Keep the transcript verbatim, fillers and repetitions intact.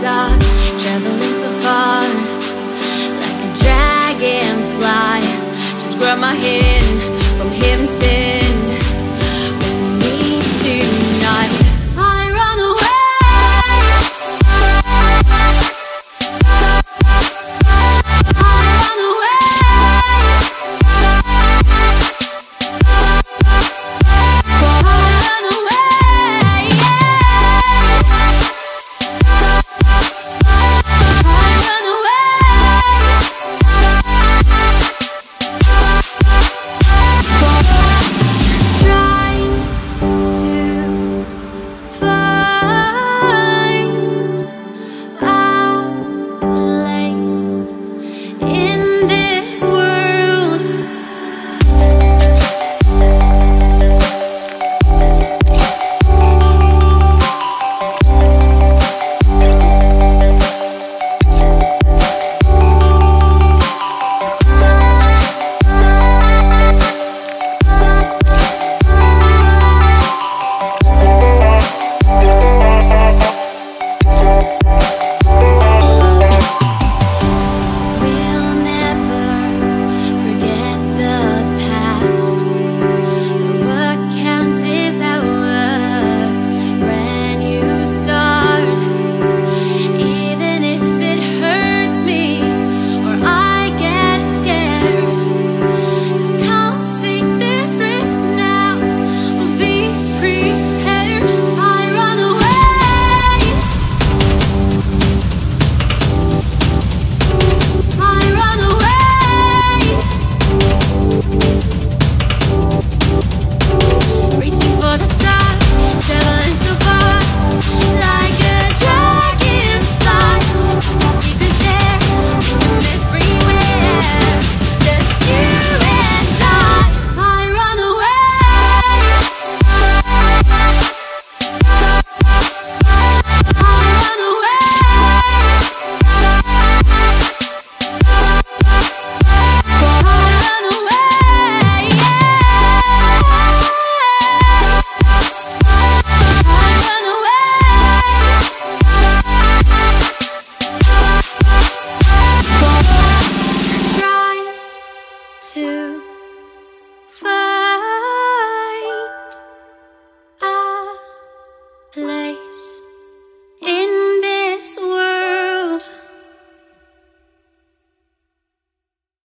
stars, traveling so far, like a dragonfly. Just grab my hand.